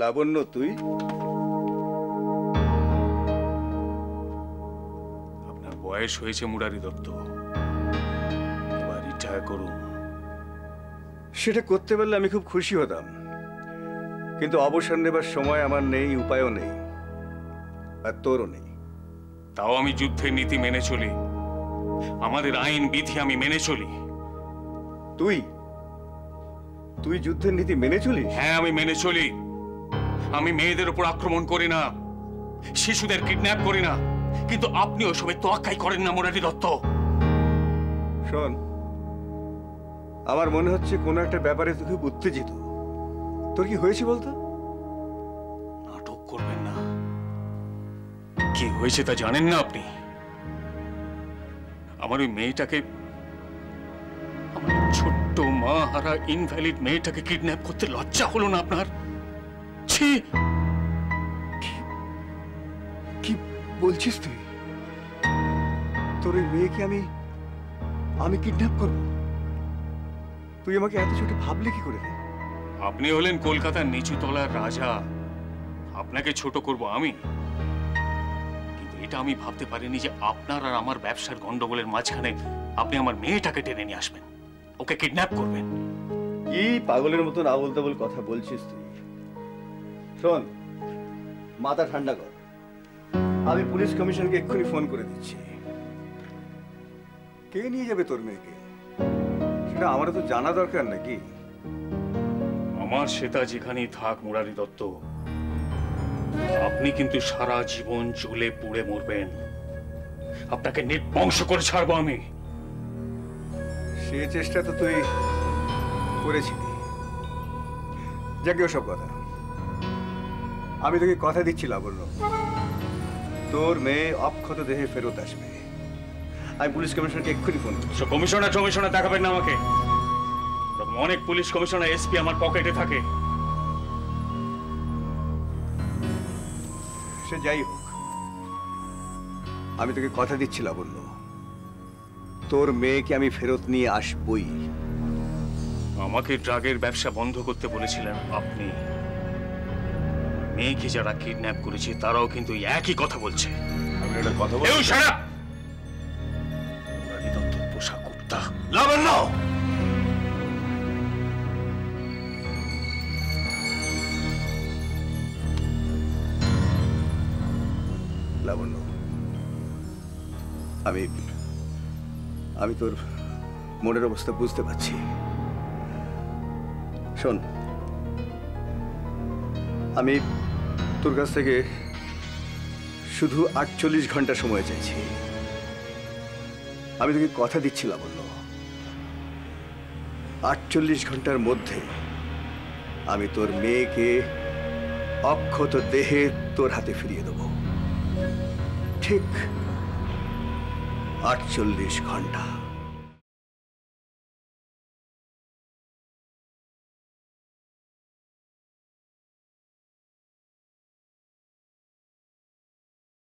লাবণ্য তুই আপনার বয়স হয়েছে মুরারি দত্ত, এবার রিটায়ার করুন। সেটা করতে পারলে আমি খুব খুশি হতাম, কিন্তু অবসর নেবার সময় আমার নেই, উপায়ও নেই, আর তোরও নেই। তাও আমি যুদ্ধের নীতি মেনে চলি, আমাদের আইন বিধি আমি মেনে চলি। তুই তুই যুদ্ধের নীতি মেনে চলিস? হ্যাঁ, আমি মেনে চলি। আমি মেয়েদের উপর আক্রমণ করি না, শিশুদের কিডন্যাপ করি না, কিন্তু আপনি ওসবের তোয়াক্কাই করেন না মুরারি দত্ত। শোন, আমার মনে হচ্ছে কোনো একটা ব্যাপারে তুই খুব উত্তেজিত। তোর কি হয়েছে বলতো? নাটক করবেন না, কি হয়েছে তা জানেন না আপনি? আমার ওই মেয়েটাকে, আমার ছোট্ট মা হারা ইনভ্যালিড মেয়েটাকে কিডন্যাপ করতে লজ্জা হলো না আপনার? ছি, কি বলছিস তুই? তোর ওই মেয়েকে আমি আমি কিডন্যাপ করব? তুই আমাকে এত ছোট ভাবলি কি করে? আপনি হলেন কলকাতার নিচু তলার রাজা, আপনাকে ছোট করব আমি? কিন্তু এটা আমি ভাবতে পারিনি যে আপনার আর আমার ব্যবসার গন্ডগোলের মাঝখানে আপনি আমার মেয়েটাকে টেনে নিয়ে আসবেন, ওকে কিডন্যাপ করবেন। কি পাগলের মতন আবোল তাবোল কথা বলছিস তুই? শোন, মাথা ঠান্ডা কর, আমি পুলিশ কমিশনকে এক্ষুনি ফোন করে দিচ্ছি। কে নিয়ে যাবে তোর মেয়েকে সেটা আমার তো জানা দরকার নাকি? আমার সেটা যেখানেই থাক মুরারি দত্ত, আপনি কিন্তু সারা জীবন জ্বলে পুড়ে মরবেন। আপনাকে নির্বংশ করে ছাড়বো আমি। সে চেষ্টা তো তুই করেছিলি, যাকে ওসব কথা। আমি তোকে কথা দিচ্ছি লাবণ্য, তোর মেয়ে অক্ষত দেহে ফেরত আসবে। আমি পুলিশ কমিশনারকে এক্ষুনি ফোন করছি। কমিশনার কমিশনার দেখাবেন না আমাকে, অনেক পুলিশ কমিশনার এসপি আমার পকেটে থাকে। সে যাই হোক, আমি তোকে কথা দিচ্ছি লাবণ্য, তোর মেয়েকে আমি ফেরত নিয়ে আসবই। আমাকে ড্রাগের ব্যবসা বন্ধ করতে বলেছিলেন আপনি, মেয়েকে যারা কিডন্যাপ করেছে তারাও কিন্তু একই কথা বলছে। পোশাক কুর্তা লাবণ্য, লাবণ্য আমি তোর মনের অবস্থা বুঝতে পারছি। শোন, আমি তোর কাছ থেকে শুধু 48 ঘন্টা সময় চাইছি। আমি তোকে কথা দিচ্ছি লাবণ্য, 48 ঘন্টার মধ্যে আমি তোর মেয়েকে অক্ষত দেহে তোর হাতে ফিরিয়ে দেবো। ঠিক 48 ঘন্টা।